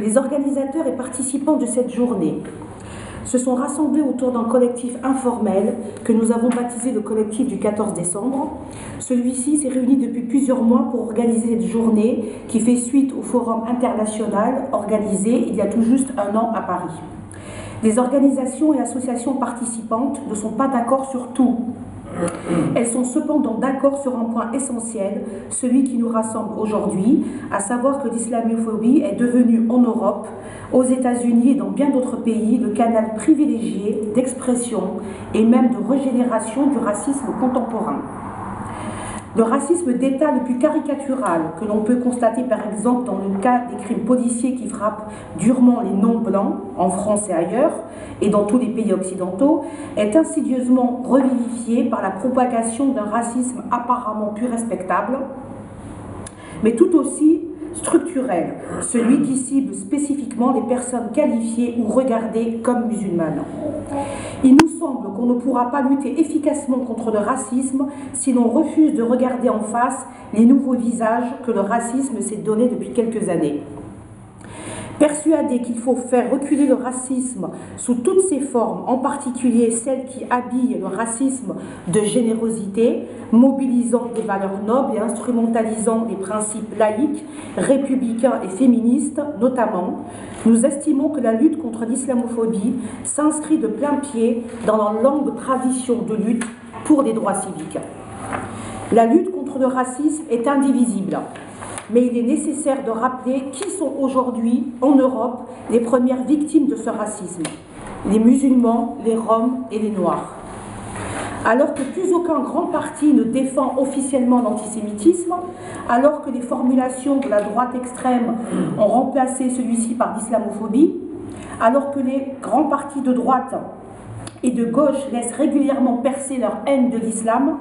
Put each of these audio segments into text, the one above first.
Les organisateurs et participants de cette journée se sont rassemblés autour d'un collectif informel que nous avons baptisé le collectif du 14 décembre. Celui-ci s'est réuni depuis plusieurs mois pour organiser cette journée qui fait suite au forum international organisé il y a tout juste un an à Paris. Les organisations et associations participantes ne sont pas d'accord sur tout. Elles sont cependant d'accord sur un point essentiel, celui qui nous rassemble aujourd'hui, à savoir que l'islamophobie est devenue en Europe, aux États-Unis et dans bien d'autres pays, le canal privilégié d'expression et même de régénération du racisme contemporain. Le racisme d'État le plus caricatural que l'on peut constater par exemple dans le cas des crimes policiers qui frappent durement les non-blancs en France et ailleurs et dans tous les pays occidentaux est insidieusement revivifié par la propagation d'un racisme apparemment plus respectable mais tout aussi structurel, celui qui cible spécifiquement les personnes qualifiées ou regardées comme musulmanes. Il nous semble qu'on ne pourra pas lutter efficacement contre le racisme si l'on refuse de regarder en face les nouveaux visages que le racisme s'est donné depuis quelques années. Persuadés qu'il faut faire reculer le racisme sous toutes ses formes, en particulier celles qui habillent le racisme de générosité, mobilisant des valeurs nobles et instrumentalisant les principes laïques, républicains et féministes notamment, nous estimons que la lutte contre l'islamophobie s'inscrit de plein pied dans la longue tradition de lutte pour les droits civiques. La lutte contre le racisme est indivisible. Mais il est nécessaire de rappeler qui sont aujourd'hui, en Europe, les premières victimes de ce racisme. Les musulmans, les Roms et les Noirs. Alors que plus aucun grand parti ne défend officiellement l'antisémitisme, alors que les formulations de la droite extrême ont remplacé celui-ci par l'islamophobie, alors que les grands partis de droite et de gauche laissent régulièrement percer leur haine de l'islam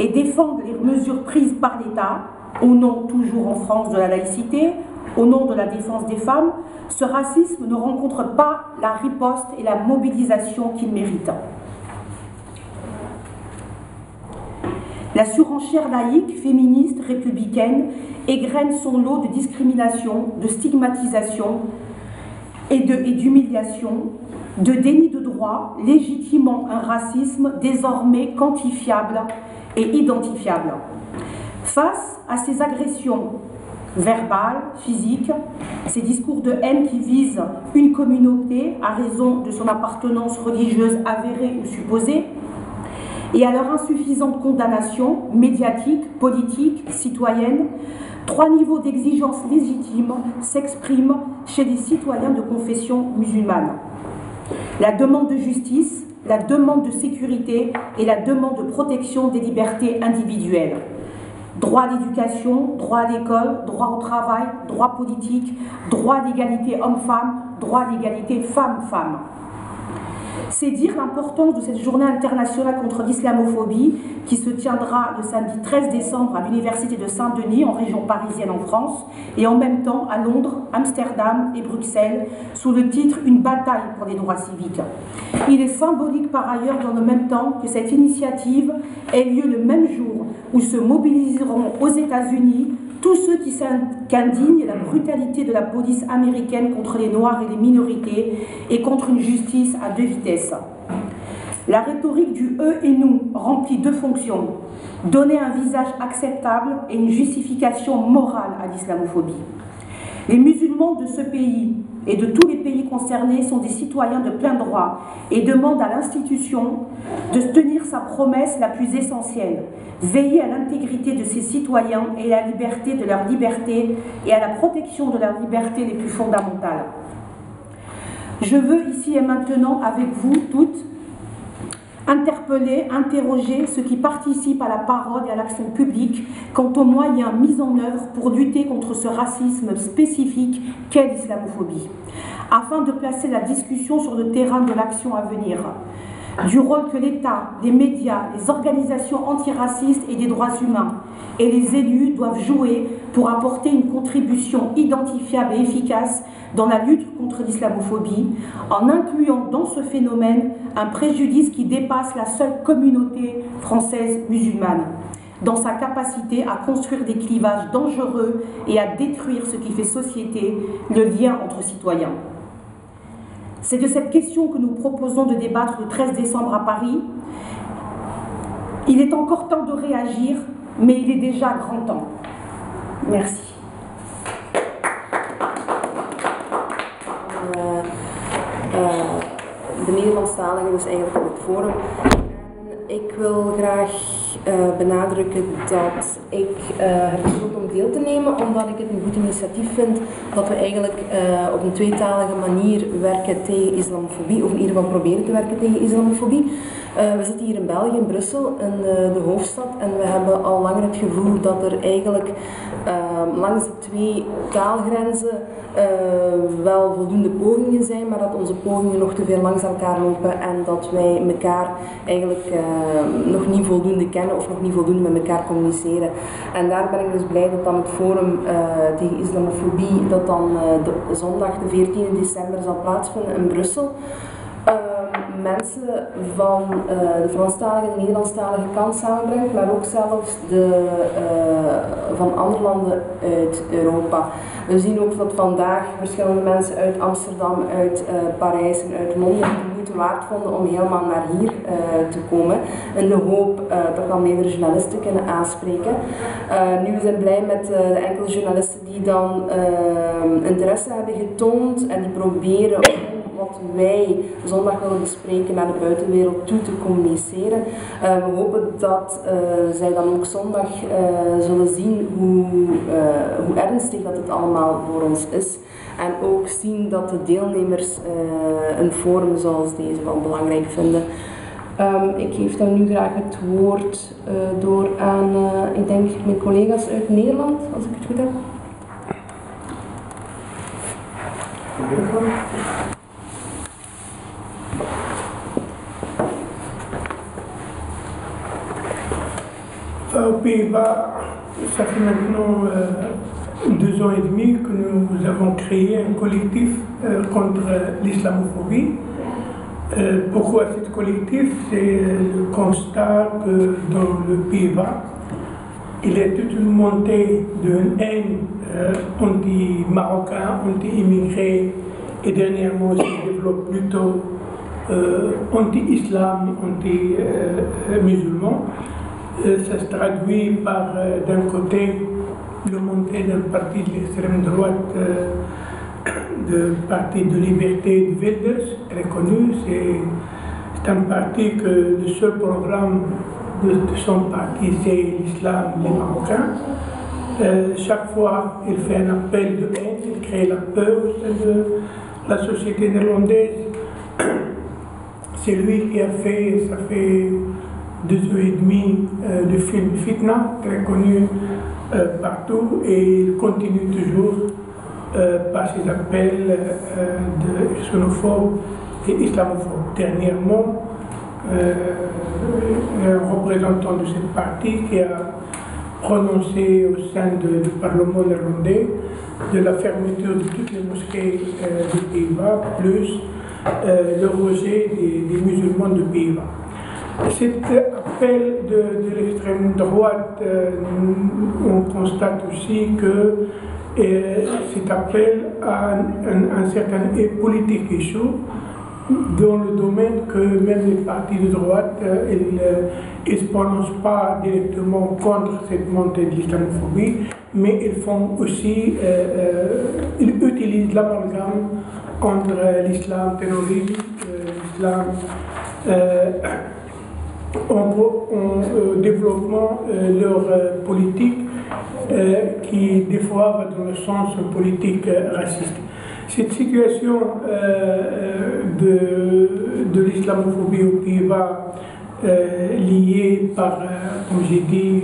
et défendent les mesures prises par l'État, au nom, toujours en France, de la laïcité, au nom de la défense des femmes, ce racisme ne rencontre pas la riposte et la mobilisation qu'il mérite. La surenchère laïque, féministe, républicaine, égrène son lot de discrimination, de stigmatisation et d'humiliation, de déni de droit, légitimant un racisme désormais quantifiable et identifiable. Face à ces agressions verbales, physiques, ces discours de haine qui visent une communauté à raison de son appartenance religieuse avérée ou supposée, et à leur insuffisante condamnation médiatique, politique, citoyenne, trois niveaux d'exigence légitimes s'expriment chez les citoyens de confession musulmane. La demande de justice, la demande de sécurité et la demande de protection des libertés individuelles. Droit à l'éducation, droit à l'école, droit au travail, droit politique, droit à l'égalité homme-femme, droit à l'égalité femme-femme. C'est dire l'importance de cette journée internationale contre l'islamophobie qui se tiendra le samedi 13 décembre à l'université de Saint-Denis en région parisienne en France et en même temps à Londres, Amsterdam et Bruxelles sous le titre « Une bataille pour les droits civiques ». Il est symbolique par ailleurs dans le même temps que cette initiative ait lieu le même jour où se mobiliseront aux États-Unis tous ceux qui s'indignent la brutalité de la police américaine contre les Noirs et les minorités et contre une justice à deux vitesses. La rhétorique du « eux » et « nous » remplit deux fonctions. Donner un visage acceptable et une justification morale à l'islamophobie. Les musulmans de ce pays et de tous les pays concernés sont des citoyens de plein droit et demandent à l'institution de tenir sa promesse la plus essentielle, veiller à l'intégrité de ses citoyens et à la liberté de leur liberté et à la protection de leurs libertés les plus fondamentales. Je veux ici et maintenant avec vous toutes interpeller, interroger ceux qui participent à la parole et à l'action publique quant aux moyens mis en œuvre pour lutter contre ce racisme spécifique qu'est l'islamophobie, afin de placer la discussion sur le terrain de l'action à venir, du rôle que l'État, les médias, les organisations antiracistes et des droits humains et les élus doivent jouer pour apporter une contribution identifiable et efficace dans la lutte contre l'islamophobie, en incluant dans ce phénomène un préjudice qui dépasse la seule communauté française musulmane. dans sa capacité à construire des clivages dangereux et à détruire ce qui fait société, le lien entre citoyens. C'est de cette question que nous proposons de débattre le 13 décembre à Paris. Il est encore temps de réagir, mais il est déjà grand temps. Merci. De Nederlandstaligen is eigenlijk op het forum. En ik wil graag benadrukken dat ik heb besloten om deel te nemen, omdat ik het een goed initiatief vind dat we eigenlijk op een tweetalige manier werken tegen islamofobie, of in ieder geval proberen te werken tegen islamofobie. We zitten hier in België, in Brussel, in de hoofdstad, en we hebben al langer het gevoel dat er eigenlijk langs de twee taalgrenzen wel voldoende pogingen zijn, maar dat onze pogingen nog te veel langs elkaar lopen en dat wij elkaar eigenlijk nog niet voldoende kennen of nog niet voldoende met elkaar communiceren. En daar ben ik dus blij dat dan het forum tegen islamofobie, dat dan zondag de 14 december zal plaatsvinden in Brussel. Mensen van de Franstalige en de Nederlandstalige kant samenbrengt, maar ook zelfs de, van andere landen uit Europa. We zien ook dat vandaag verschillende mensen uit Amsterdam, uit Parijs en uit Londen de moeite waard vonden om helemaal naar hier te komen, in de hoop dat dan meerdere journalisten kunnen aanspreken. Nu zijn we blij met de enkele journalisten die dan interesse hebben getoond en die proberen wat wij zondag willen bespreken naar de buitenwereld toe te communiceren. We hopen dat zij dan ook zondag zullen zien hoe ernstig dat het allemaal voor ons is. En ook zien dat de deelnemers een forum zoals deze wel belangrijk vinden. Ik geef dan nu graag het woord door aan, ik denk, mijn collega's uit Nederland, als ik het goed heb. Aux Pays-Bas, ça fait maintenant 2 ans et demi que nous avons créé un collectif contre l'islamophobie. Pourquoi ce collectif? C'est le constat que dans le Pays-Bas, il y a toute une montée d'une haine anti-marocain, anti-immigré et dernièrement se développe plutôt anti-islam, anti-musulman. Ça se traduit par, d'un côté, le montée d'un parti de l'extrême droite, de parti de liberté de Velders, très connu. C'est un parti que le seul programme de son parti, c'est l'islam, les Marocains. Chaque fois, il fait un appel de haine, il crée la peur au sein de la société néerlandaise. C'est lui qui a fait, ça fait 2 ans et demi, le film Fitna, très connu partout, et il continue toujours par ses appels de xénophobes et islamophobes. Dernièrement, un représentant de cette partie qui a prononcé au sein du Parlement néerlandais de la fermeture de toutes les mosquées des Pays-Bas, plus le rejet des musulmans des Pays-Bas. Cet appel de l'extrême droite, on constate aussi que cet appel a un certain politique issue dans le domaine que même les partis de droite ne se prononcent pas directement contre cette montée de l'islamophobie, mais ils font aussi, ils utilisent l'amalgame contre l'islam terroriste, l'islam en développement leur politique qui des fois va dans le sens politique raciste. Cette situation de l'islamophobie aux Pays-Bas liée par, comme j'ai dit,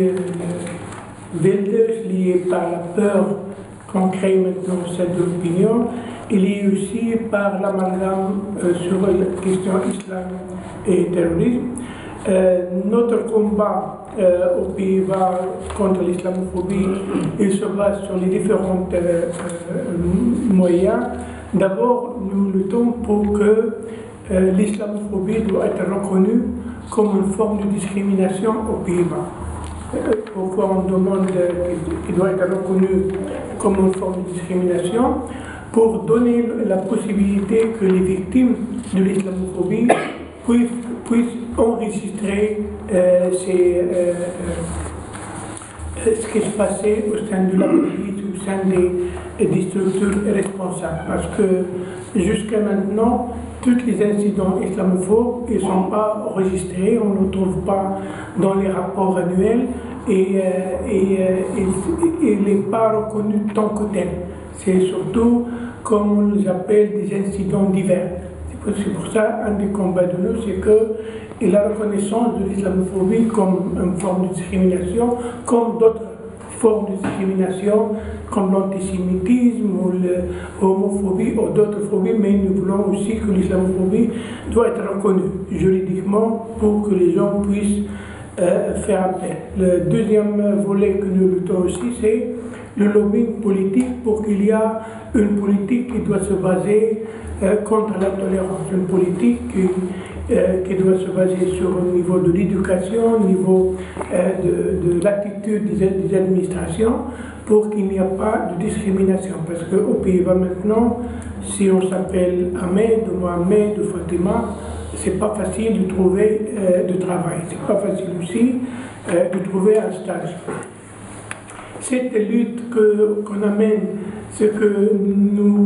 Velders, liée par la peur qu'on crée maintenant au sein de l'opinion, et liée aussi par l'amalgame sur la question islam et terrorisme. Notre combat aux Pays-Bas contre l'islamophobie, il se base sur les différents moyens. D'abord, nous luttons pour que l'islamophobie doit être reconnue comme une forme de discrimination aux Pays-Bas. pourquoi on demande qu'il doit être reconnu comme une forme de discrimination, pour donner la possibilité que les victimes de l'islamophobie puissent enregistrer ce qui se passait au sein de la police, au sein des structures responsables. Parce que jusqu'à maintenant, tous les incidents islamophobes ne sont pas enregistrés, on ne trouve pas dans les rapports annuels et il n'est pas reconnu tant que tel. C'est surtout, comme on les appelle, des incidents divers. C'est pour ça, un des combats de nous, c'est que la reconnaissance de l'islamophobie comme une forme de discrimination, comme d'autres formes de discrimination, comme l'antisémitisme ou l'homophobie ou d'autres phobies, mais nous voulons aussi que l'islamophobie doit être reconnue juridiquement pour que les gens puissent faire appel. Le deuxième volet que nous luttons aussi, c'est le lobbying politique pour qu'il y ait une politique qui doit se baser contre la tolérance, une politique qui doit se baser sur le niveau de l'éducation, au niveau de l'attitude des administrations, pour qu'il n'y ait pas de discrimination. Parce qu'aux Pays-Bas maintenant, si on s'appelle Ahmed, Mohamed, Fatima, c'est pas facile de trouver de travail, c'est pas facile aussi de trouver un stage. Cette lutte qu'on amène, c'est que nous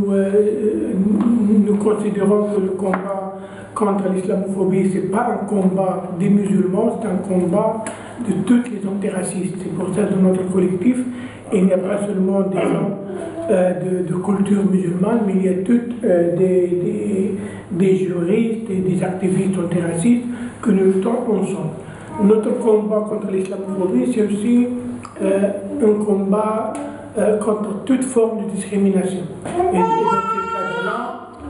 considérons que le combat contre l'islamophobie, ce n'est pas un combat des musulmans, c'est un combat de toutes les antiracistes. C'est pour ça que dans notre collectif, il n'y a pas seulement des gens de culture musulmane, mais il y a toutes des juristes et des activistes antiracistes que nous luttons ensemble. Notre combat contre l'islamophobie, c'est aussi un combat contre toute forme de discrimination. Et dans ce cas-là,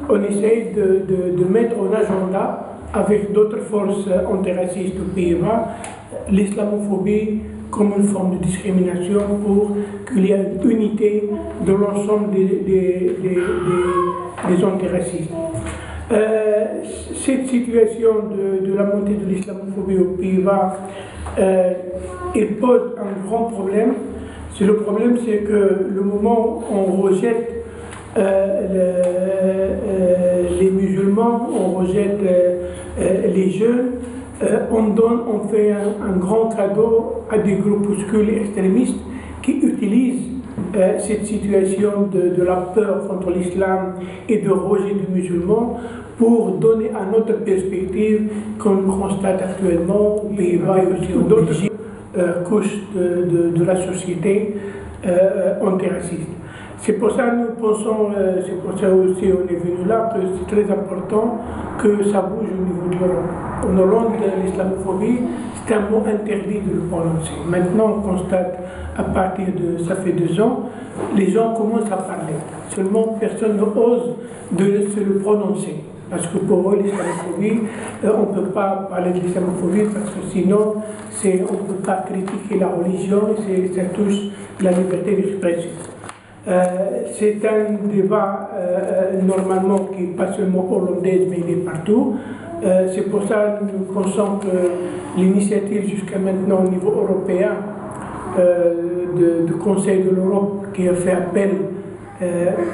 on essaye de mettre en agenda, avec d'autres forces antiracistes aux Pays-Bas, l'islamophobie comme une forme de discrimination pour qu'il y ait une unité de l'ensemble des antiracistes. Cette situation de la montée de l'islamophobie aux Pays-Bas, elle pose un grand problème. C'est le problème, c'est que le moment où on rejette les musulmans, on rejette les jeunes, on fait un grand cadeau à des groupuscules extrémistes qui utilisent cette situation de la peur contre l'islam et de rejet du musulman pour donner à notre perspective qu'on constate actuellement aux Pays-Bas et aussi aux d'autres couches de la société antiraciste. C'est pour ça que nous pensons, c'est pour ça aussi on est venu là, que c'est très important que ça bouge au niveau de l'Europe. En Hollande, l'islamophobie, c'est un mot interdit de le prononcer. Maintenant, on constate, à partir de, ça fait 2 ans, les gens commencent à parler. Seulement, personne n'ose de se le prononcer. Parce que pour eux, l'islamophobie, on ne peut pas parler de l'islamophobie parce que sinon, on ne peut pas critiquer la religion, ça touche la liberté d'expression. C'est un débat normalement qui n'est pas seulement hollandais, mais il est partout. C'est pour ça que nous pensons que l'initiative jusqu'à maintenant au niveau européen du Conseil de l'Europe qui a fait appel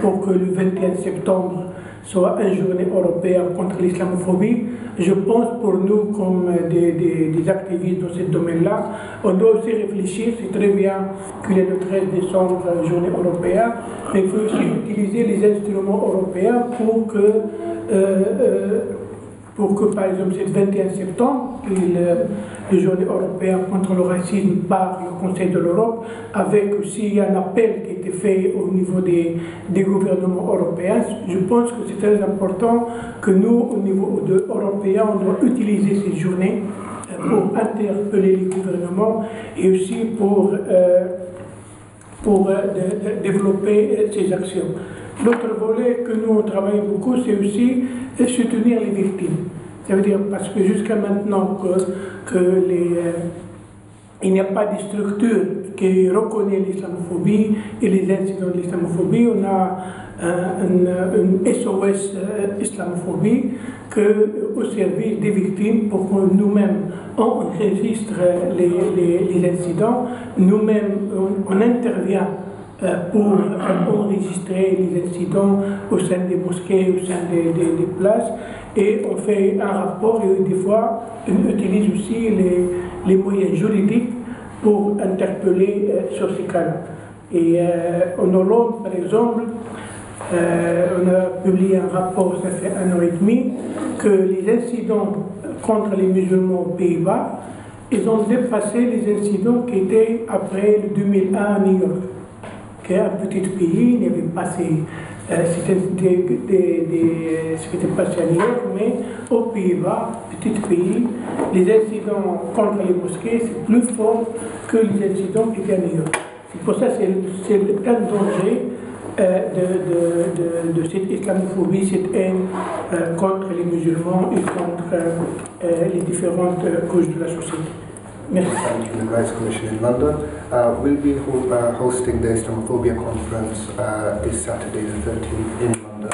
pour que le 21 septembre soit une journée européenne contre l'islamophobie, je pense pour nous comme des activistes dans ce domaine-là, on doit aussi réfléchir, c'est très bien qu'il est le 13 décembre journée européenne, mais il faut aussi utiliser les instruments européens pour que par exemple ce 21 septembre, la journée européenne contre le racisme par le Conseil de l'Europe, avec aussi un appel qui a été fait au niveau des gouvernements européens. Je pense que c'est très important que nous, au niveau européen, on doit utiliser cette journée pour interpeller les gouvernements et aussi pour développer ces actions. L'autre volet que nous on travaille beaucoup, c'est aussi soutenir les victimes. Ça veut dire parce que jusqu'à maintenant il n'y a pas de structure qui reconnaît l'islamophobie et les incidents de l'islamophobie. On a un SOS islamophobie au service des victimes pour que nous-mêmes on enregistre les incidents, nous-mêmes on intervient pour enregistrer les incidents au sein des mosquées, au sein des places, et on fait un rapport, et des fois on utilise aussi les moyens juridiques pour interpeller sur ces cas-là. Et en Hollande, par exemple, on a publié un rapport, ça fait 1 an et demi, que les incidents contre les musulmans aux Pays-Bas, ils ont dépassé les incidents qui étaient après le 2001 à New York. C'est un petit pays, il n'y avait pas ce qui était passé à New York, mais aux Pays-Bas, petit pays, les incidents contre les mosquées, c'est plus fort que les incidents qui étaient à New York. C'est pour ça que c'est le cas de danger de cette islamophobie, cette haine contre les musulmans et contre les différentes couches de la société. Merci. The Human Rights Commission in London will be hosting the Islamophobia conference this Saturday, the 13th, in London.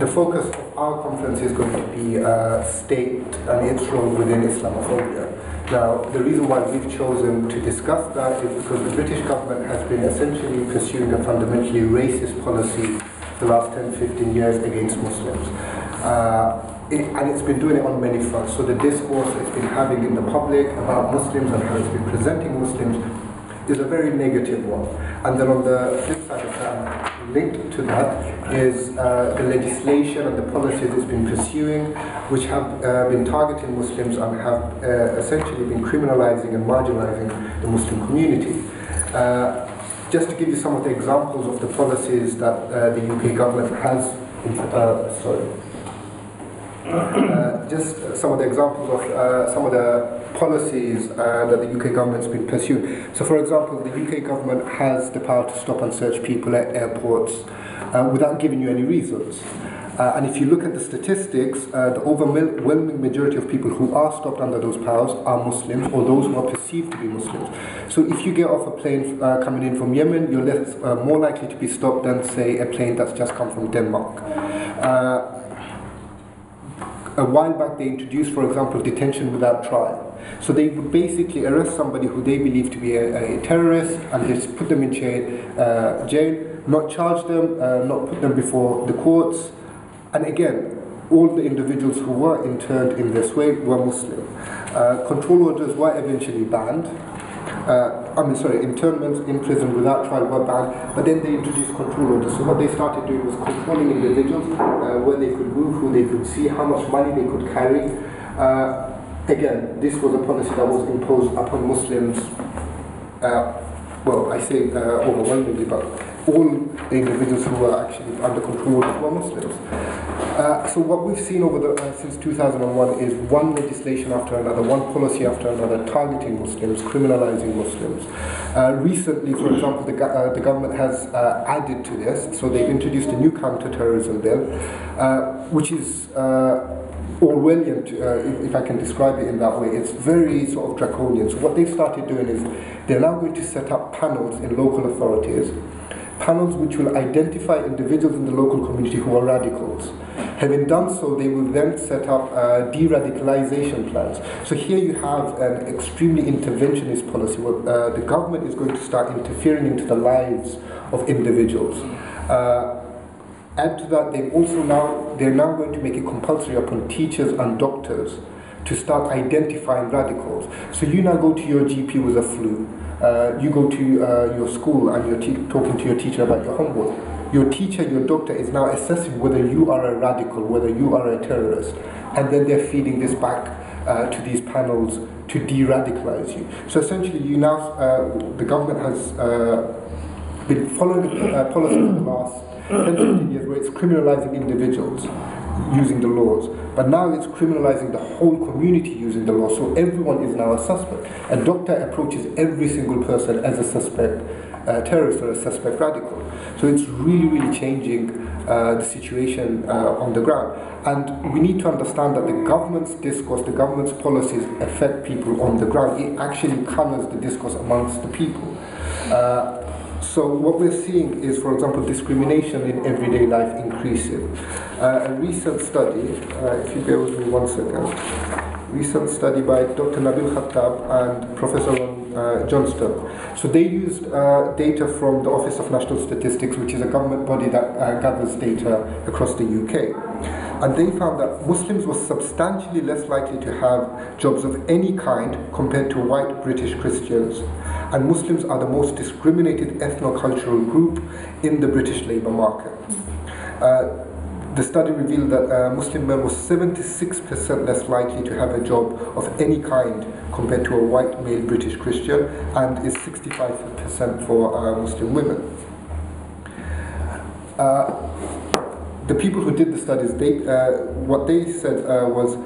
The focus of our conference is going to be state and its role within Islamophobia. Now, the reason why we've chosen to discuss that is because the British government has been essentially pursuing a fundamentally racist policy for the last 10-15 years against Muslims. And it's been doing it on many fronts. So the discourse it's been having in the public about Muslims and how it's been presenting Muslims is a very negative one. And then on the flip side of that, linked to that, is the legislation and the policies it's been pursuing, which have been targeting Muslims and have essentially been criminalizing and marginalizing the Muslim community. Just to give you some of the examples of the policies that the UK government has, just some of the examples of some of the policies that the UK government's been pursuing. So for example, the UK government has the power to stop and search people at airports without giving you any reasons. And if you look at the statistics, the overwhelming majority of people who are stopped under those powers are Muslims or those who are perceived to be Muslims. So if you get off a plane coming in from Yemen, you're less, more likely to be stopped than, say, a plane that's just come from Denmark. A while back they introduced, for example, detention without trial. So they would basically arrest somebody who they believe to be a terrorist and just put them in jail, not charge them, not put them before the courts. And again, all the individuals who were interned in this way were Muslim. Control orders were eventually banned. Internments in prison without trial were banned, but then they introduced control orders. So what they started doing was controlling individuals, where they could move, who they could see, how much money they could carry. Again, this was a policy that was imposed upon Muslims, well, I say overwhelmingly, but all individuals who were actually under control were Muslims. So what we've seen over the since 2001 is one legislation after another, one policy after another, targeting Muslims, criminalizing Muslims. Recently, for example, the government has added to this, so they've introduced a new counter-terrorism bill, which is Orwellian, if I can describe it in that way. It's very sort of draconian. So what they've started doing is they're now going to set up panels in local authorities, panels which will identify individuals in the local community who are radicals. Having done so, they will then set up de-radicalization plans. So here you have an extremely interventionist policy where the government is going to start interfering into the lives of individuals. Add to that, they're now going to make it compulsory upon teachers and doctors to start identifying radicals. So you now go to your GP with a flu. You go to your school and you're talking to your teacher about your homework. Your teacher, your doctor is now assessing whether you are a radical, whether you are a terrorist. And then they're feeding this back to these panels to de-radicalize you. So essentially, you now, the government has been following a policy for the last 10-15 years where it's criminalizing individuals using the laws, but now it's criminalizing the whole community using the law, so everyone is now a suspect. A doctor approaches every single person as a suspect terrorist or a suspect radical. So it's really, really changing the situation on the ground. And we need to understand that the government's discourse, the government's policies affect people on the ground. It actually colors the discourse amongst the people. So what we're seeing is, for example, discrimination in everyday life increasing. A recent study, if you bear with me 1 second, recent study by Dr. Nabil Khattab and Professor Johnston. So they used data from the Office of National Statistics, which is a government body that gathers data across the UK. And they found that Muslims were substantially less likely to have jobs of any kind compared to white British Christians. And Muslims are the most discriminated ethno-cultural group in the British labour market. The study revealed that Muslim men were 76% less likely to have a job of any kind compared to a white male British Christian, and is 65% for Muslim women. The people who did the studies, what they said was,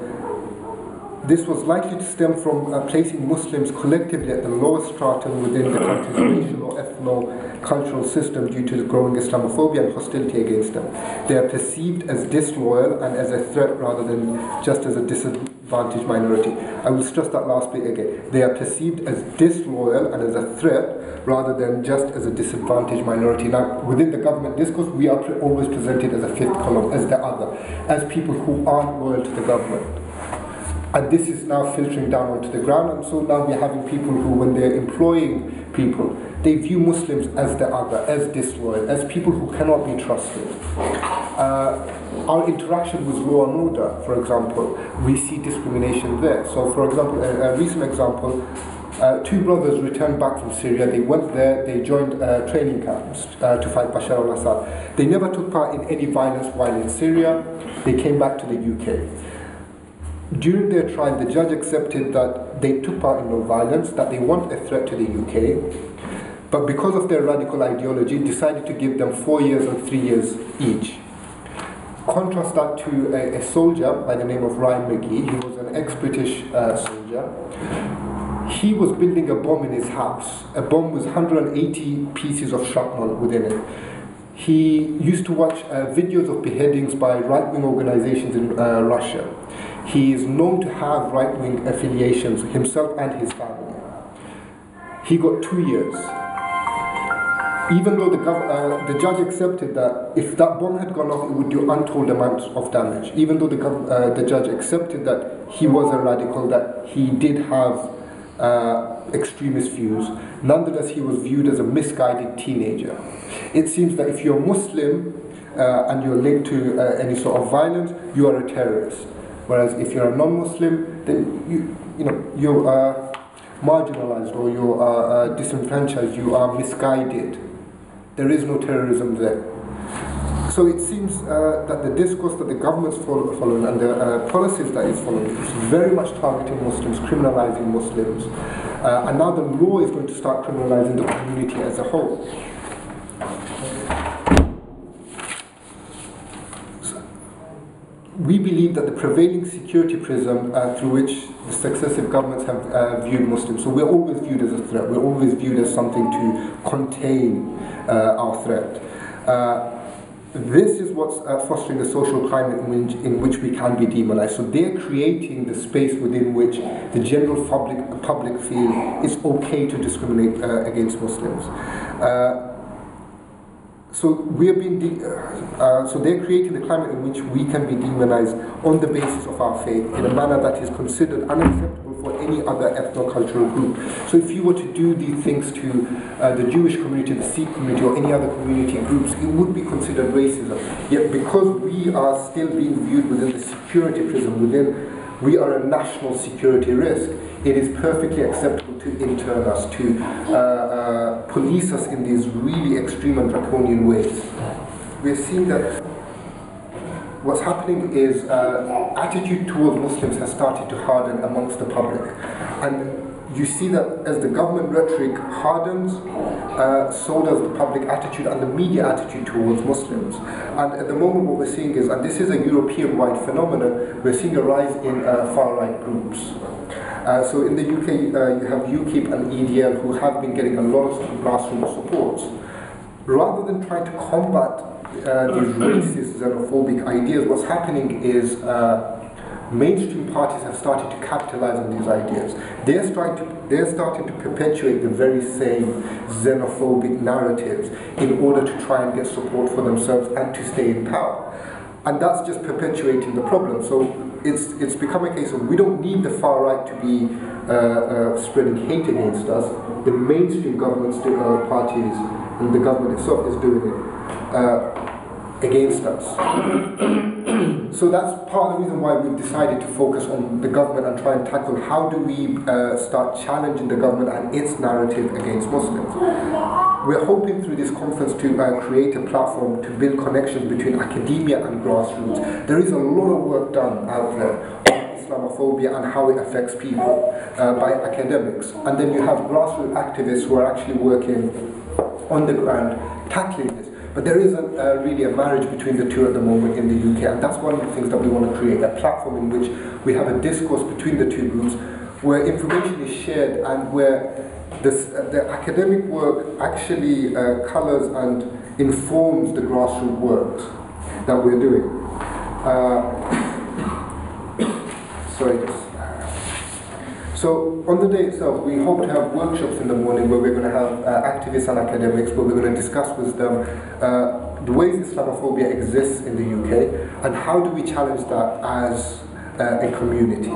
this was likely to stem from placing Muslims collectively at the lowest stratum within the country's racial or ethno-cultural system due to the growing Islamophobia and hostility against them. They are perceived as disloyal and as a threat rather than just as a disadvantaged minority. I will stress that last bit again. They are perceived as disloyal and as a threat rather than just as a disadvantaged minority. Now, within the government discourse, we are always presented as a fifth column, as the other, as people who aren't loyal to the government. And this is now filtering down onto the ground, and so now we're having people who, when they're employing people, they view Muslims as the other, as disloyal, as people who cannot be trusted. Our interaction with law and order, for example, we see discrimination there. So, for example, a recent example, two brothers returned back from Syria. They went there, they joined training camps to fight Bashar al-Assad. They never took part in any violence while in Syria. They came back to the UK. During their trial, the judge accepted that they took part in no violence, that they weren't a threat to the UK, but because of their radical ideology, decided to give them 4 years and 3 years each. Contrast that to a soldier by the name of Ryan McGee. He was an ex-British soldier. He was building a bomb in his house, a bomb with 180 pieces of shrapnel within it. He used to watch videos of beheadings by right-wing organizations in Russia. He is known to have right-wing affiliations, himself and his family. He got 2 years. Even though the judge accepted that if that bomb had gone off, it would do untold amounts of damage. Even though the judge accepted that he was a radical, that he did have extremist views, nonetheless he was viewed as a misguided teenager. It seems that if you're Muslim and you're linked to any sort of violence, you are a terrorist. Whereas if you're a non-Muslim, then you are marginalized, or you are disenfranchised, you are misguided. There is no terrorism there. So it seems that the discourse that the government's following and the policies that it's following is very much targeting Muslims, criminalizing Muslims. And now the law is going to start criminalizing the community as a whole. We believe that the prevailing security prism through which the successive governments have viewed Muslims, so we're always viewed as a threat, we're always viewed as something to contain our threat. This is what's fostering a social climate in which we can be demonized. So they're creating the space within which the general public feel it's okay to discriminate against Muslims. So they're creating the climate in which we can be demonized on the basis of our faith in a manner that is considered unacceptable for any other ethno-cultural group. So if you were to do these things to the Jewish community, the Sikh community, or any other community groups, it would be considered racism. Yet because we are still being viewed within the security prism, we are a national security risk, it is perfectly acceptable to intern us, to police us in these really extreme and draconian ways. We're seeing that what's happening is attitude towards Muslims has started to harden amongst the public. And you see that as the government rhetoric hardens, so does the public attitude and the media attitude towards Muslims. And at the moment what we're seeing is, and this is a European-wide phenomenon, we're seeing a rise in far-right groups. So in the UK, you have UKIP and EDL who have been getting a lot of grassroots support. Rather than trying to combat these racist, xenophobic ideas, what's happening is mainstream parties have started to capitalize on these ideas. They're starting to perpetuate the very same xenophobic narratives in order to try and get support for themselves and to stay in power. And that's just perpetuating the problem. So it's become a case of we don't need the far right to be spreading hate against us. The mainstream governments, parties, and the government itself is doing it against us. So that's part of the reason why we've decided to focus on the government and try and tackle how do we start challenging the government and its narrative against Muslims. We're hoping through this conference to create a platform to build connections between academia and grassroots. There is a lot of work done out there on Islamophobia and how it affects people by academics. And then you have grassroots activists who are actually working on the ground tackling this. But there isn't really a marriage between the two at the moment in the UK, and that's one of the things that we want to create, a platform in which we have a discourse between the two groups where information is shared and where this, the academic work actually colours and informs the grassroots work that we're doing. So on the day itself, we hope to have workshops in the morning where we're going to have activists and academics, where we're going to discuss with them the ways Islamophobia exists in the UK and how do we challenge that as a community.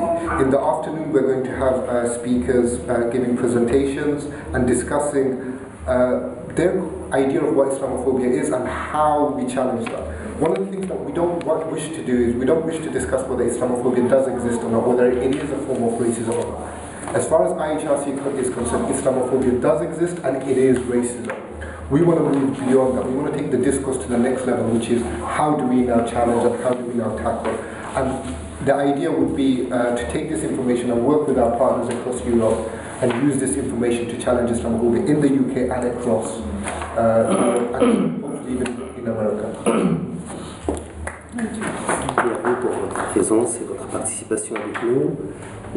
In the afternoon, we're going to have speakers giving presentations and discussing their idea of what Islamophobia is and how we challenge that. One of the things that we don't wish to do is we don't wish to discuss whether Islamophobia does exist or not, whether it is a form of racism or not. As far as IHRC is concerned, Islamophobia does exist and it is racism. We want to move beyond that. We want to take the discourse to the next level, which is how do we now challenge and how do we now tackle? And the idea would be to take this information and work with our partners across Europe and use this information to challenge Islamophobia in the UK and across, and hopefully even in America. Merci à vous pour votre présence et votre participation avec nous.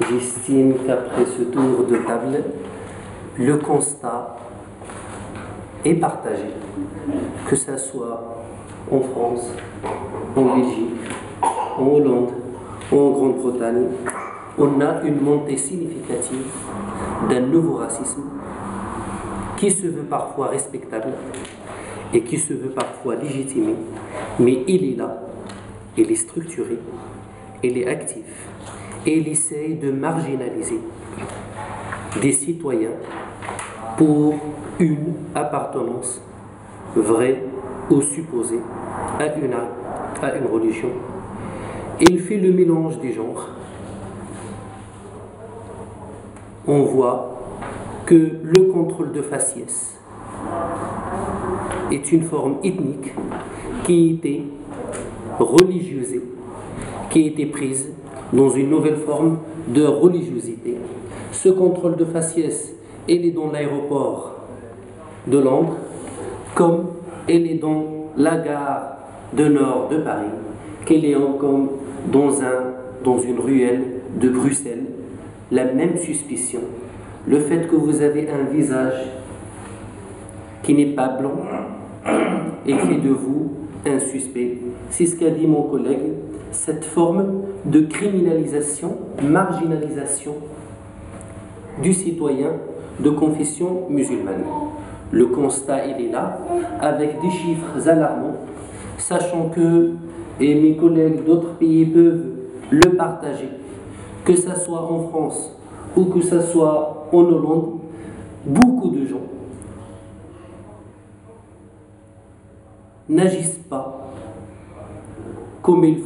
J'estime qu'après ce tour de table, le constat est partagé, que ce soit en France, en Belgique, en Hollande ou en Grande-Bretagne, on a une montée significative d'un nouveau racisme qui se veut parfois respectable et qui se veut parfois légitimé, mais il est là. Il est structuré, il est actif, et il essaye de marginaliser des citoyens pour une appartenance vraie ou supposée à une religion. Il fait le mélange des genres. On voit que le contrôle de faciès est une forme ethnique qui était religieusée, qui a été prise dans une nouvelle forme de religiosité. Ce contrôle de faciès, elle est dans l'aéroport de Londres, comme elle est dans la gare de Nord de Paris, qu'elle est comme dans une ruelle de Bruxelles. La même suspicion, le fait que vous avez un visage qui n'est pas blanc et fait de vous un suspect. C'est ce qu'a dit mon collègue, cette forme de criminalisation, marginalisation du citoyen de confession musulmane. Le constat, il est là, avec des chiffres alarmants, sachant que, et mes collègues d'autres pays peuvent le partager, que ce soit en France ou que ce soit en Hollande, beaucoup de gens n'agissent pas comme il faut.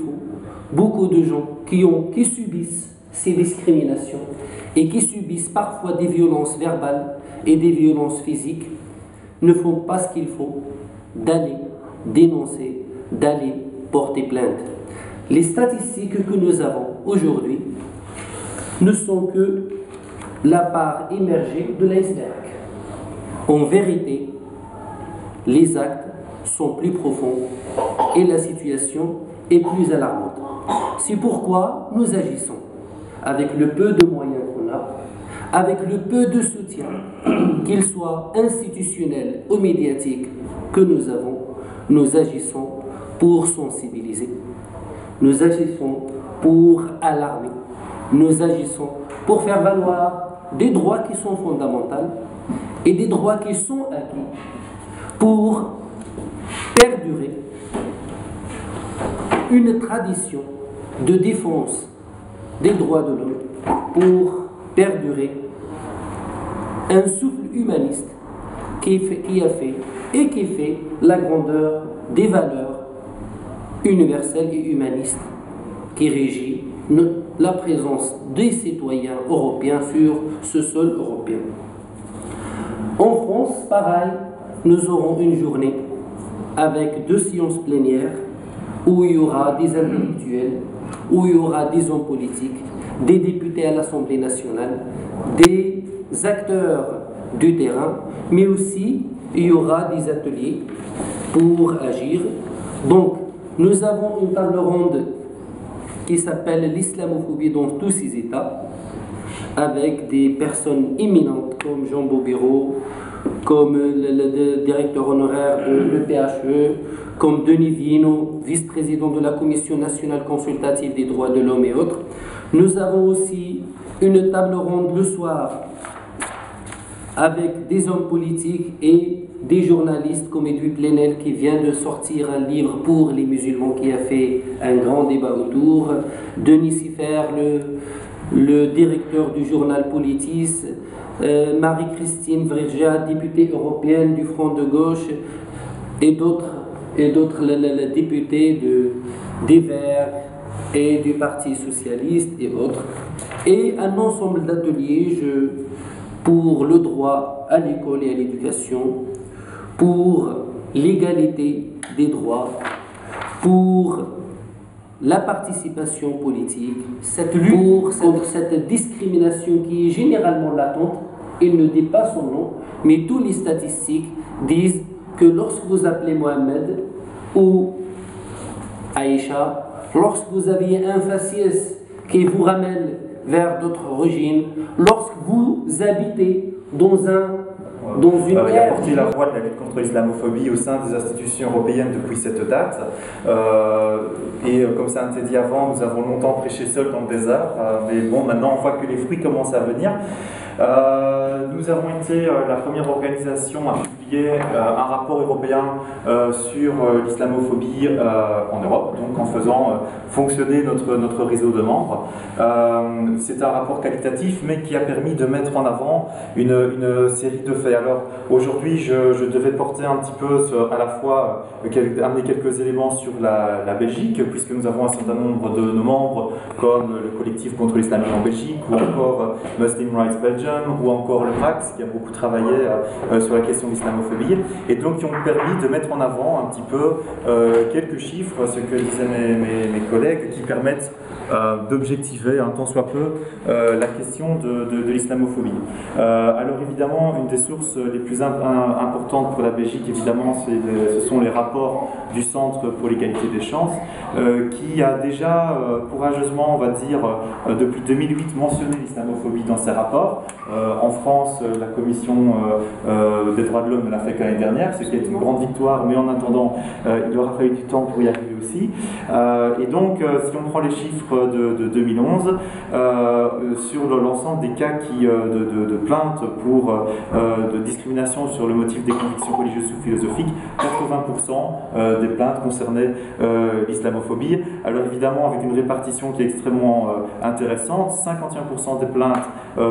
Beaucoup de gens qui subissent ces discriminations et qui subissent parfois des violences verbales et des violences physiques ne font pas ce qu'il faut d'aller dénoncer, d'aller porter plainte. Les statistiques que nous avons aujourd'hui ne sont que la part émergée de l'iceberg. En vérité, les actes sont plus profonds et la situation est plus alarmante. C'est pourquoi nous agissons avec le peu de moyens qu'on a, avec le peu de soutien, qu'il soit institutionnel ou médiatique, que nous avons. Nous agissons pour sensibiliser. Nous agissons pour alarmer. Nous agissons pour faire valoir des droits qui sont fondamentaux et des droits qui sont acquis pour perdurer une tradition de défense des droits de l'homme, pour perdurer un souffle humaniste qui a fait la grandeur des valeurs universelles et humanistes qui régit la présence des citoyens européens sur ce sol européen. En France, pareil, nous aurons une journée avec deux séances plénières où il y aura des intellectuels, où il y aura des hommes politiques, des députés à l'Assemblée nationale, des acteurs du terrain, mais aussi il y aura des ateliers pour agir. Donc, nous avons une table ronde qui s'appelle l'islamophobie dans tous ses états, avec des personnes éminentes comme Jean Bauberot, comme le directeur honoraire de l'EPHE, comme Denis Vienot, vice-président de la Commission nationale consultative des droits de l'homme et autres. Nous avons aussi une table ronde le soir avec des hommes politiques et des journalistes comme Edwy Plenel qui vient de sortir un livre pour les musulmans qui a fait un grand débat autour, Denis Siffer, le directeur du journal Politis, Marie-Christine Vergia, députée européenne du Front de Gauche, et d'autres députés des Verts et du Parti Socialiste et autres, et un ensemble d'ateliers pour le droit à l'école et à l'éducation, pour l'égalité des droits, pour la participation politique, cette lutte contre cette discrimination qui est généralement latente. Il ne dit pas son nom, mais toutes les statistiques disent que lorsque vous appelez Mohamed ou Aïcha, lorsque vous avez un faciès qui vous ramène vers d'autres origines, lorsque vous habitez dans une il a porté la voix de la lutte contre l'islamophobie au sein des institutions européennes depuis cette date. Et comme ça a été dit avant, nous avons longtemps prêché seul dans le désert. Mais bon, maintenant, on voit que les fruits commencent à venir. Nous avons été la première organisation à publier un rapport européen sur l'islamophobie en Europe, donc en faisant fonctionner notre réseau de membres. C'est un rapport qualitatif, mais qui a permis de mettre en avant une série de faits. Alors aujourd'hui, je devais porter un petit peu à la fois amener quelques éléments sur la Belgique, puisque nous avons un certain nombre de nos membres, comme le collectif contre l'islamisme en Belgique, ou encore Muslim Rights Belgium, ou encore le PRAX, qui a beaucoup travaillé sur la question de l'islamophobie, et donc qui ont permis de mettre en avant un petit peu quelques chiffres, ce que disaient mes collègues, qui permettent d'objectiver, un tant soit peu, la question de l'islamophobie. Alors évidemment, une des sources les plus importantes pour la Belgique, évidemment, ce sont les rapports du Centre pour l'égalité des chances, qui a déjà courageusement, on va dire, depuis 2008, mentionné l'islamophobie dans ses rapports. En France, la Commission des droits de l'homme ne l'a fait qu'année dernière, ce qui est une grande victoire, mais en attendant, il aura fallu du temps pour y arriver aussi. Et donc, si on prend les chiffres de 2011, sur l'ensemble des cas de plaintes pour de discrimination sur le motif des convictions religieuses ou philosophiques, 80% des plaintes concernaient l'islamophobie. Alors évidemment, avec une répartition qui est extrêmement intéressante, 51% des plaintes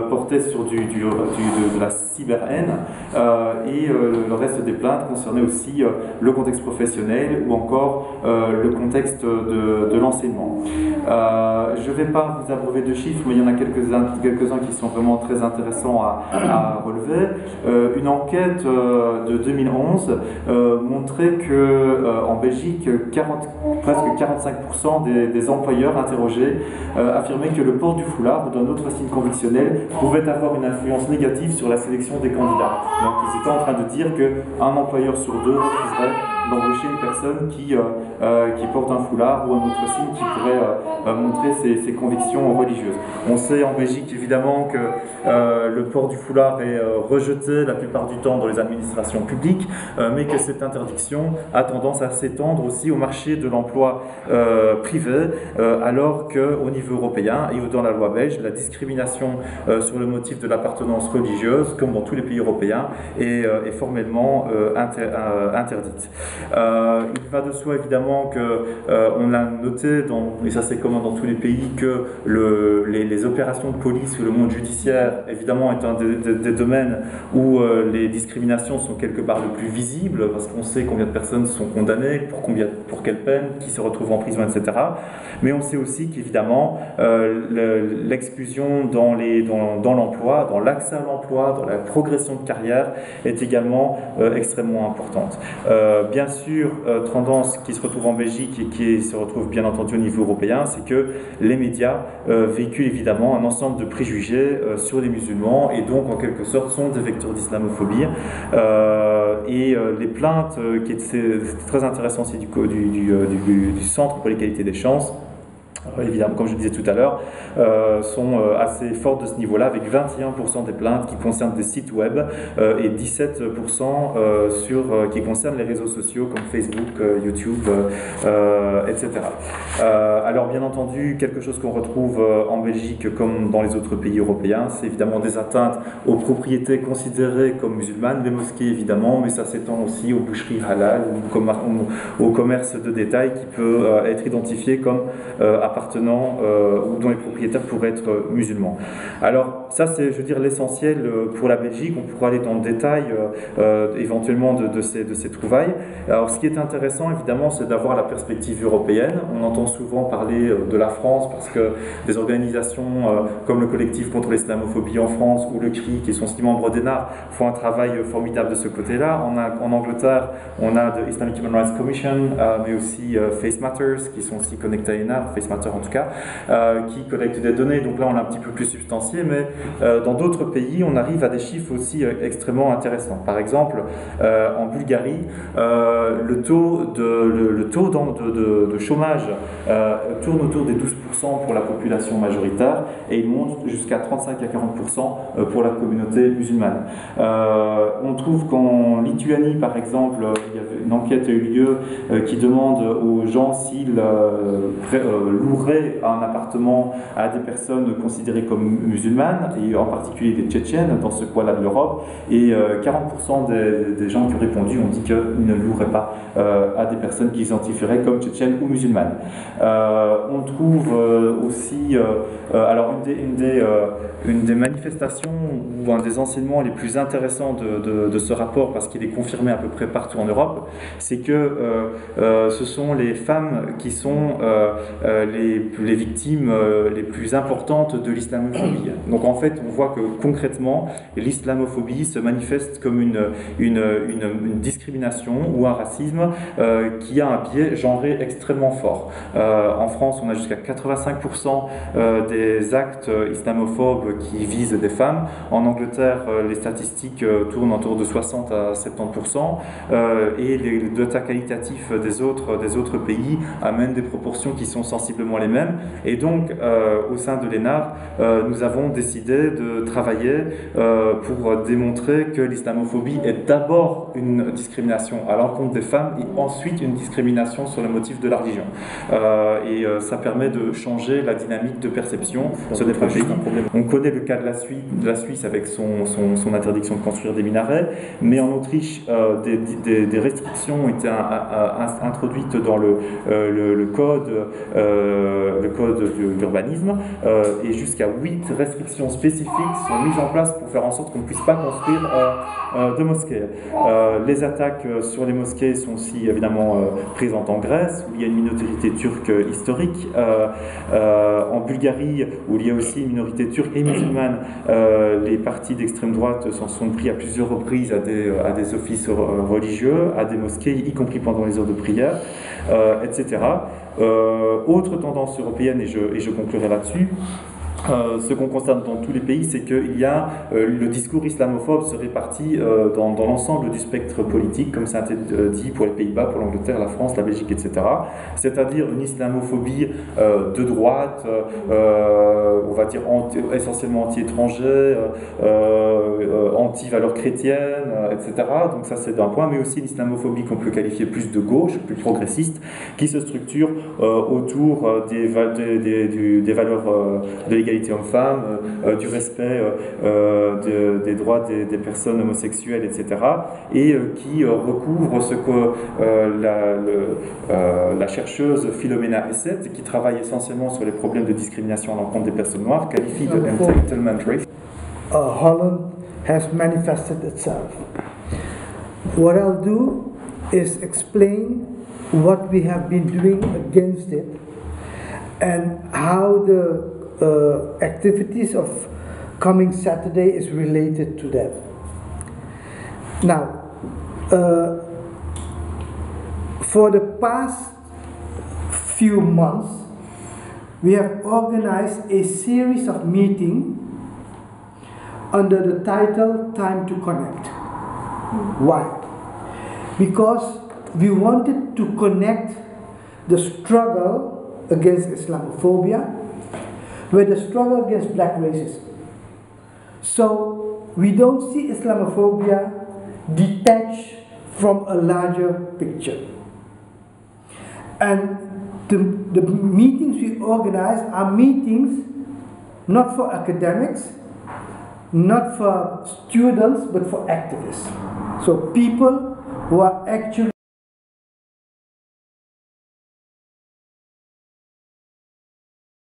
portaient sur de la cyber-haine, et le reste des plaintes concernait aussi le contexte professionnel ou encore le contexte de l'enseignement. Je ne vais pas vous abreuver de chiffres, mais il y en a quelques-uns qui sont vraiment très intéressants à relever. Une enquête de 2011 montrait qu'en Belgique, presque 45% des employeurs interrogés affirmaient que le port du foulard ou d'un autre signe convictionnel pouvait avoir une influence négative sur la sélection des candidats. Donc ils étaient en train de dire qu'un employeur sur deux refuserait d'embaucher une personne qui porte un foulard ou un autre signe qui pourrait montrer ses convictions religieuses. On sait en Belgique évidemment que le port du foulard est rejeté la plupart du temps dans les administrations publiques, mais que cette interdiction a tendance à s'étendre aussi au marché de l'emploi privé, alors qu'au niveau européen et dans la loi belge, la discrimination sur le motif de l'appartenance religieuse, comme dans tous les pays européens, est formellement interdite. Il va de soi évidemment que on a noté, et ça c'est commun dans tous les pays, que les opérations de police ou le monde judiciaire évidemment est un des domaines où les discriminations sont quelque part le plus visible, parce qu'on sait combien de personnes sont condamnées, pour quelle peine, qui se retrouvent en prison, etc. Mais on sait aussi qu'évidemment l'exclusion dans l'emploi, dans l'accès à l'emploi, dans la progression de carrière est également extrêmement importante. Bien sûr, tendance qui se retrouve en Belgique et qui se retrouve bien entendu au niveau européen, c'est que les médias véhiculent évidemment un ensemble de préjugés sur les musulmans et donc en quelque sorte sont des vecteurs d'islamophobie. Et les plaintes, c'est très intéressant, c'est du Centre pour l'égalité des chances. Évidemment, comme je le disais tout à l'heure, sont assez fortes de ce niveau-là, avec 21% des plaintes qui concernent des sites web et 17% qui concernent les réseaux sociaux comme Facebook, YouTube, etc. Alors bien entendu, quelque chose qu'on retrouve en Belgique comme dans les autres pays européens, c'est évidemment des atteintes aux propriétés considérées comme musulmanes, les mosquées évidemment, mais ça s'étend aussi aux boucheries halal ou au commerce de détail qui peut être identifié comme appartenant ou dont les propriétaires pourraient être musulmans. Alors ça c'est, je veux dire, l'essentiel pour la Belgique. On pourra aller dans le détail éventuellement de ces trouvailles. Alors ce qui est intéressant évidemment, c'est d'avoir la perspective européenne. On entend souvent parler de la France parce que des organisations comme le Collectif Contre l'Islamophobie En France ou le CRI, qui sont aussi membres d'ENAR, font un travail formidable de ce côté-là. En Angleterre, on a de Islamic Human Rights Commission, mais aussi Face Matters, qui sont aussi connectés à ENAR, Face Matters en tout cas, qui collecte des données. Donc là, on l'a un petit peu plus substantié, mais dans d'autres pays, on arrive à des chiffres aussi extrêmement intéressants. Par exemple, en Bulgarie, le taux de chômage tourne autour des 12% pour la population majoritaire et il monte jusqu'à 35 à 40% pour la communauté musulmane. On trouve qu'en Lituanie, par exemple, il y avait une enquête a eu lieu qui demande aux gens s'ils loueraient un appartement à des personnes considérées comme musulmanes, et en particulier des Tchétchènes dans ce coin-là de l'Europe, et 40% des gens qui ont répondu ont dit qu'ils ne loueraient pas à des personnes qu'ils identifieraient comme Tchétchènes ou musulmanes. On trouve aussi, alors une des manifestations ou un des enseignements les plus intéressants de ce rapport, parce qu'il est confirmé à peu près partout en Europe, c'est que ce sont les femmes qui sont les victimes les plus importantes de l'islamophobie. Donc en fait, on voit que concrètement, l'islamophobie se manifeste comme une discrimination ou un racisme qui a un biais genré extrêmement fort. En France, on a jusqu'à 85% des actes islamophobes qui visent des femmes. En Angleterre, les statistiques tournent autour de 60 à 70%, et les data qualitatifs des autres pays amènent des proportions qui sont sensiblement les mêmes. Et donc, au sein de l'ENAR, nous avons décidé de travailler pour démontrer que l'islamophobie est d'abord une discrimination à l'encontre des femmes et ensuite une discrimination sur le motif de la religion. Et ça permet de changer la dynamique de perception. Ce n'est pas juste un problème. On connaît le cas de la Suisse avec son interdiction de construire des minarets, mais en Autriche, des restrictions ont été introduites dans le code d'urbanisme, et jusqu'à 8 restrictions spécifiques sont mises en place pour faire en sorte qu'on ne puisse pas construire de mosquées. Les attaques sur les mosquées sont aussi évidemment présentes en Grèce, où il y a une minorité turque historique, en Bulgarie, où il y a aussi une minorité turque et musulmane. Les partis d'extrême droite s'en sont pris à plusieurs reprises à des offices religieux, à des mosquées, y compris pendant les heures de prière, etc. Autre tendance européenne, et je conclurai là-dessus, Ce qu'on constate dans tous les pays, c'est que le discours islamophobe se répartit dans l'ensemble du spectre politique, comme ça a été dit pour les Pays-Bas, pour l'Angleterre, la France, la Belgique, etc. C'est-à-dire une islamophobie de droite, on va dire essentiellement anti-étrangers, anti-valeurs chrétiennes, etc. Donc ça c'est d'un point, mais aussi une islamophobie qu'on peut qualifier plus de gauche, plus progressiste, qui se structure autour des valeurs de l'égalité hommes-femmes, du respect des droits des personnes homosexuelles, etc. et qui recouvre ce que la chercheuse Philomena Esset, qui travaille essentiellement sur les problèmes de discrimination à l'encontre des personnes noires, qualifie de entitlement racism. Holland has manifested itself. What I'll do is explain what we have been doing against it and how the activities of coming Saturday is related to that. Now, for the past few months, we have organized a series of meetings under the title Time to Connect. Why? Because we wanted to connect the struggle against Islamophobia with the struggle against black racism. So we don't see Islamophobia detached from a larger picture. And the meetings we organize are meetings not for academics, not for students, but for activists. So people who are actually